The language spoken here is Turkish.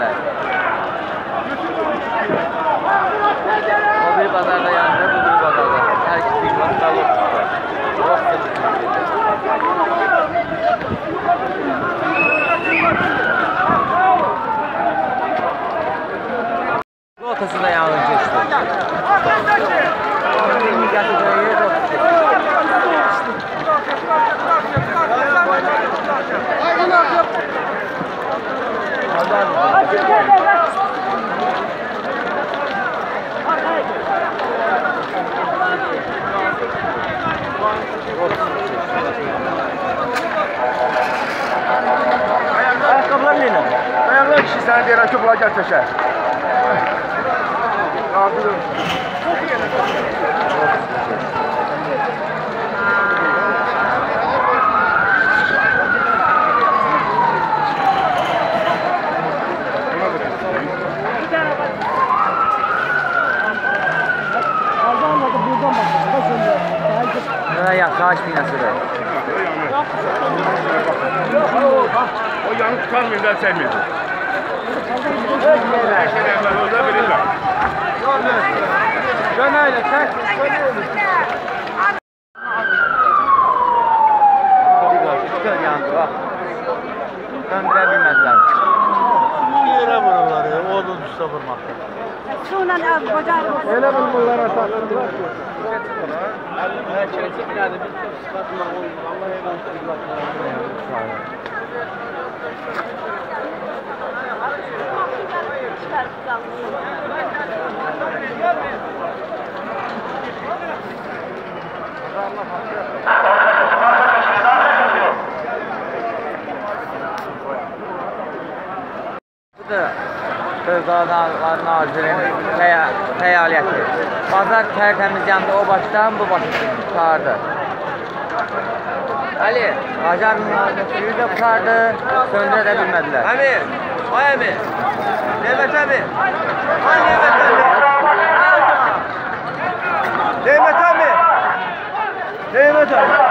verdiler. O bir pazarda yandı, bu bir pazarda. Herkes bir hastalık var. Çok sıkıntı. Ortasında yalnızca işte. Onun nikahı da yeri yok. Ayakkabılar neyle? Ayaklar kişi sana diye rakıbla gel köşe. Kaldırın. Kaç binası da? O yanı tutarmayayım ben sevmiyordum. Her şeyden ben orada bilirler. Dön öyle, çek. Dön yandı bak. Döndürebilmezler. Bu yere vururlar ya, oğlum üstüne vurmak. Öyle bunlara takılırlar. Çekilerde bir tepsi katma olur. Allah'a emanet olun. Sözdalarının arzularının heyaliyeti. Pazar tertemiz yandı, o baştan bu baştan kurtardı. Ali, acar mühendisliği de kurtardı, söndürebilmediler. Abi, vay abi, Demet abi, vay Demet abi, Demet abi, Demet abi.